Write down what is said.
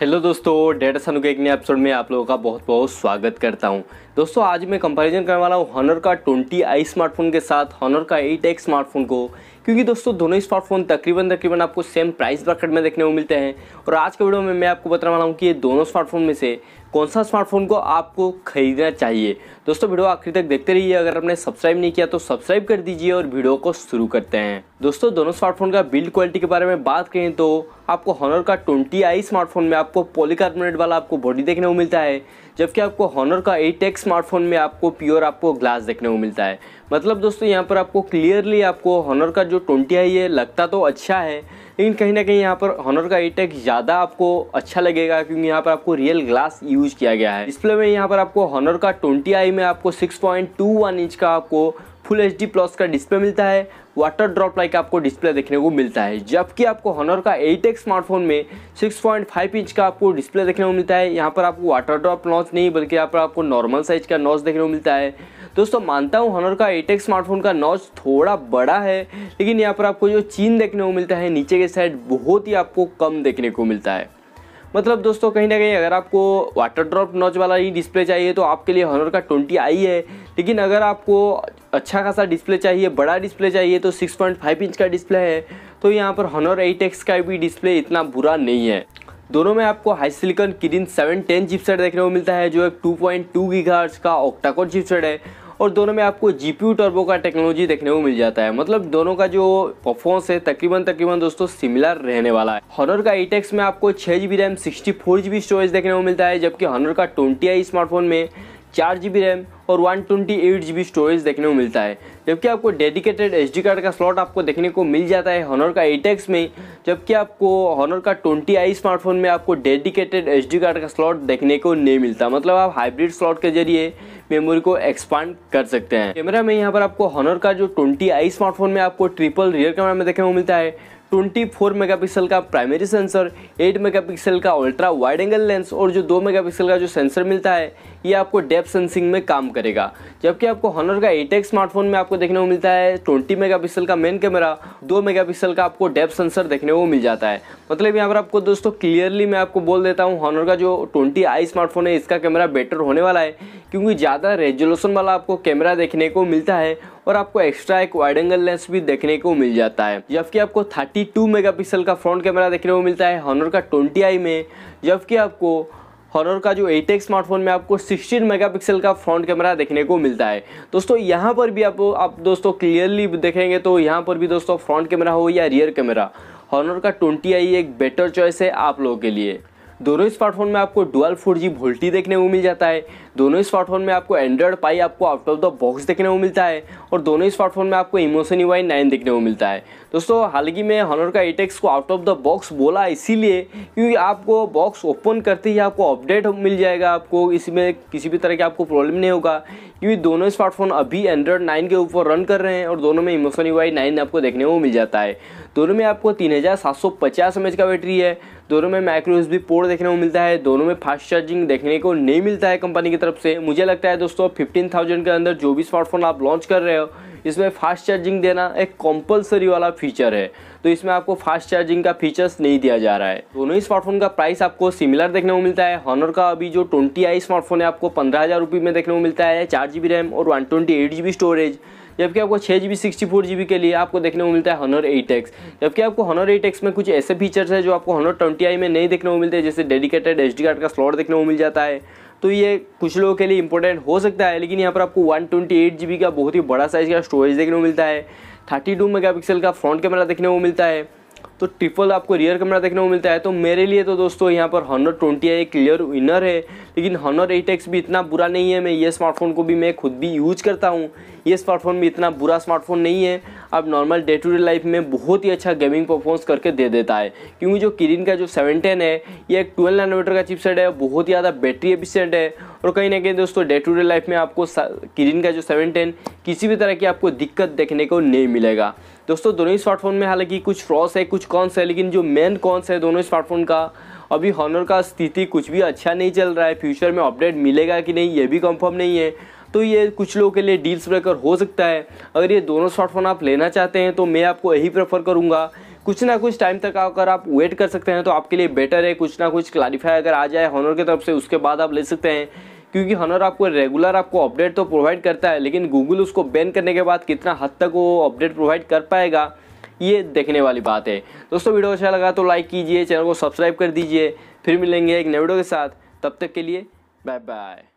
Hello दोस्तों, डेटासानु के एक नए एपिसोड में आप लोगों का बहुत बहुत स्वागत करता हूं। दोस्तों आज मैं कंपैरिजन करने वाला हूं हॉनर का 20i स्मार्टफोन के साथ हॉनर का 8X स्मार्टफोन को, क्योंकि दोस्तों दोनों स्मार्टफोन तकरीबन आपको सेम प्राइस ब्रैकेट में देखने को मिलते हैं। और आज के वीडियो में मैं आपको बताने वाला हूँ कि ये दोनों स्मार्टफोन में से कौन सा स्मार्टफोन को आपको खरीदना चाहिए। दोस्तों वीडियो आखिर तक देखते रहिए, अगर आपने सब्सक्राइब नहीं किया तो सब्सक्राइब कर दीजिए और वीडियो को शुरू करते हैं। दोस्तों दोनों स्मार्टफोन का बिल्ड क्वालिटी के बारे में बात करें तो आपको हॉनर का 20i स्मार्टफोन में आपको पॉलीकार्बोनेट वाला आपको बॉडी देखने को मिलता है, जबकि आपको हॉनर का 8X स्मार्टफोन में आपको प्योर आपको ग्लास देखने को मिलता है। मतलब दोस्तों यहाँ पर आपको क्लियरली आपको हॉनर का जो 20i है लगता तो अच्छा है, लेकिन कहीं ना कहीं यहाँ पर हॉनर का 8X ज़्यादा आपको अच्छा लगेगा, क्योंकि यहाँ पर आपको रियल ग्लास यूज किया गया है। डिस्प्ले में यहाँ पर आपको हॉनर का 20i में आपको 6.21 इंच का आपको फुल एचडी प्लस का डिस्प्ले मिलता है, वाटर ड्रॉप लाइक आपको डिस्प्ले देखने को मिलता है, जबकि आपको हॉनर का 8X स्मार्टफोन में 6.5 इंच का आपको डिस्प्ले देखने को मिलता है। यहाँ पर आपको वाटर ड्रॉप नॉच नहीं बल्कि यहाँ पर आपको नॉर्मल साइज का नॉच देखने को मिलता है। दोस्तों मानता हूँ हॉनर का 8X स्मार्टफोन का नॉच थोड़ा बड़ा है, लेकिन यहाँ पर आपको जो चीन देखने को मिलता है नीचे के साइड बहुत ही आपको कम देखने को मिलता है। मतलब दोस्तों कहीं ना कहीं अगर आपको वाटर ड्रॉप नॉच वाला ही डिस्प्ले चाहिए तो आपके लिए हॉनर का 20i है, लेकिन अगर आपको अच्छा खासा डिस्प्ले चाहिए, बड़ा डिस्प्ले चाहिए तो 6.5 इंच का डिस्प्ले है, तो यहाँ पर हॉनर 8X का भी डिस्प्ले इतना बुरा नहीं है। दोनों में आपको HiSilicon Kirin 710 चिपसेट देखने को मिलता है, जो एक 2.2 गीगाहर्ट्ज का ऑक्टाकोर चिपसेट है, और दोनों में आपको GPU Turbo का टेक्नोलॉजी देखने को मिल जाता है। मतलब दोनों का जो परफॉर्मेंस है तकरीबन दोस्तों सिमिलर रहने वाला है। हॉनर का 8X में आपको 6 GB रैम 64 GB स्टोरेज देखने को मिलता है, जबकि हॉनर का 20i स्मार्टफोन में 4 GB रैम और 128 GB स्टोरेज देखने को मिलता है, जबकि आपको डेडिकेटेड SD कार्ड का स्लॉट आपको देखने को मिल जाता है हॉनर का 8X में, जबकि आपको हॉनर का 20i स्मार्टफोन में आपको डेडिकेटेड SD कार्ड का स्लॉट देखने को नहीं मिलता। मतलब आप हाइब्रिड स्लॉट के जरिए मेमोरी को एक्सपांड कर सकते हैं। कैमरा में यहाँ पर आपको हॉनर का जो 20i स्मार्टफोन में आपको ट्रिपल रियर कैमरा में देखने को मिलता है, 24 मेगापिक्सल का प्राइमरी सेंसर, 8 मेगापिक्सल का अल्ट्रा वाइड एंगल लेंस, और जो 2 मेगापिक्सल का जो सेंसर मिलता है ये आपको डेप्थ सेंसिंग में काम करेगा। जबकि आपको हॉनर का 8X स्मार्टफोन में आपको देखने को मिलता है 20 मेगापिक्सल का मेन कैमरा, 2 मेगापिक्सल का आपको डेप्थ सेंसर देखने को मिल जाता है। मतलब यहाँ पर आपको दोस्तों क्लियरली मैं आपको बोल देता हूँ हॉनर का जो 20i स्मार्टफोन है इसका कैमरा बेटर होने वाला है, क्योंकि ज़्यादा रेजोल्यूशन वाला आपको कैमरा देखने को मिलता है और आपको एक्स्ट्रा एक वाइड एंगल लेंस भी देखने को मिल जाता है। जबकि आपको 32 मेगापिक्सल का फ्रंट कैमरा देखने को मिलता है हॉनर का 20i में, जबकि आपको हॉनर का जो 8X स्मार्टफोन में आपको 16 मेगापिक्सल का फ्रंट कैमरा देखने को मिलता है। दोस्तों यहाँ पर भी आप दोस्तों क्लियरली देखेंगे तो यहाँ पर भी दोस्तों फ्रंट कैमरा हो या रियर कैमरा, हॉनर का 20i एक बेटर चॉइस है आप लोगों के लिए। दोनों स्मार्टफोन में आपको डुअल 4G वोल्टी देखने को मिल जाता है, दोनों स्मार्टफोन में आपको एंड्रॉयड पाई आपको आउट ऑफ द बॉक्स देखने को मिलता है, और दोनों स्मार्टफोन में आपको EMUI 9 देखने को मिलता है। दोस्तों हालांकि मैं हॉनर का 8X को आउट ऑफ द बॉक्स बोला इसीलिए क्योंकि आपको बॉक्स ओपन करते ही आपको अपडेट मिल जाएगा, आपको इसमें किसी भी तरह की आपको प्रॉब्लम नहीं होगा, क्योंकि दोनों स्मार्टफोन अभी एंड्रॉयड 9 के ऊपर रन कर रहे हैं, और दोनों में EMUI 9 आपको देखने को मिल जाता है। दोनों में आपको 3750 mAh का बैटरी है, दोनों में माइक्रो USB पोर्ट देखने को मिलता है, दोनों में फास्ट चार्जिंग देखने को नहीं मिलता है कंपनी की तरफ से। मुझे लगता है दोस्तों 15,000 के अंदर जो भी स्मार्टफोन आप लॉन्च कर रहे हो इसमें फास्ट चार्जिंग देना एक कंपलसरी वाला फीचर है, तो इसमें आपको फास्ट चार्जिंग का फीचर्स नहीं दिया जा रहा है। दोनों ही स्मार्टफोन का प्राइस आपको सिमिलर देखने को मिलता है। हॉनर का अभी जो 20i स्मार्टफोन है आपको 15,000 रुपये में देखने को मिलता है, 4 GB रैम और 128 GB स्टोरेज, जबकि आपको 6 GB 64 GB के लिए आपको देखने को मिलता है हॉनर 8X। जबकि आपको हॉनर 8X में कुछ ऐसे फीचर्स है जो आपको हॉनर 20i में नहीं देखने को मिलते हैं, जैसे डेडिकेटेड SD कार्ड का स्लॉट देखने को मिल जाता है, तो ये कुछ लोगों के लिए इंपॉर्टेंट हो सकता है। लेकिन यहाँ पर आपको 128 GB का बहुत ही बड़ा साइज का स्टोरेज देखने को मिलता है, 32 मेगापिक्सल का फ्रंट कैमरा देखने को मिलता है, तो ट्रिपल आपको रियर कैमरा देखने को मिलता है। तो मेरे लिए तो दोस्तों यहाँ पर हॉनर 20i एक क्लियर विनर है, लेकिन हॉनर 8X भी इतना बुरा नहीं है। मैं ये स्मार्टफोन को भी मैं खुद भी यूज करता हूँ, ये स्मार्टफोन भी इतना बुरा स्मार्टफोन नहीं है, आप normal day to day life में बहुत ही अच्छा गेमिंग परफॉर्मेंस करके दे देता है। क्योंकि जो किरिन का जो 710 है ये एक 12 नैनोमीटर का चिपसेट है, बहुत ही ज़्यादा बैटरी एफिशिएंट है, और कहीं ना कहीं दोस्तों डे टू डे लाइफ में आपको किरिन का जो 710 किसी भी तरह की आपको दिक्कत देखने को नहीं मिलेगा। दोस्तों दोनों स्मार्टफोन में हालांकि कुछ प्रॉस है कुछ कॉन्स है, लेकिन जो मेन कॉन्स है दोनों स्मार्टफोन का, अभी हॉनर का स्थिति कुछ भी अच्छा नहीं चल रहा है, फ्यूचर में अपडेट मिलेगा कि नहीं ये भी कंफर्म नहीं है, तो ये कुछ लोगों के लिए डील्स ब्रेकर हो सकता है। अगर ये दोनों स्मार्टफोन आप लेना चाहते हैं तो मैं आपको यही प्रेफर करूँगा कुछ ना कुछ टाइम तक अगर आप वेट कर सकते हैं तो आपके लिए बेटर है। कुछ ना कुछ क्लैरिफाई अगर आ जाए हॉनर की तरफ से उसके बाद आप ले सकते हैं, क्योंकि हॉनर आपको रेगुलर आपको अपडेट तो प्रोवाइड करता है, लेकिन गूगल उसको बैन करने के बाद कितना हद तक वो अपडेट प्रोवाइड कर पाएगा ये देखने वाली बात है। दोस्तों वीडियो अच्छा लगा तो लाइक कीजिए, चैनल को सब्सक्राइब कर दीजिए। फिर मिलेंगे एक नए वीडियो के साथ, तब तक के लिए बाय बाय।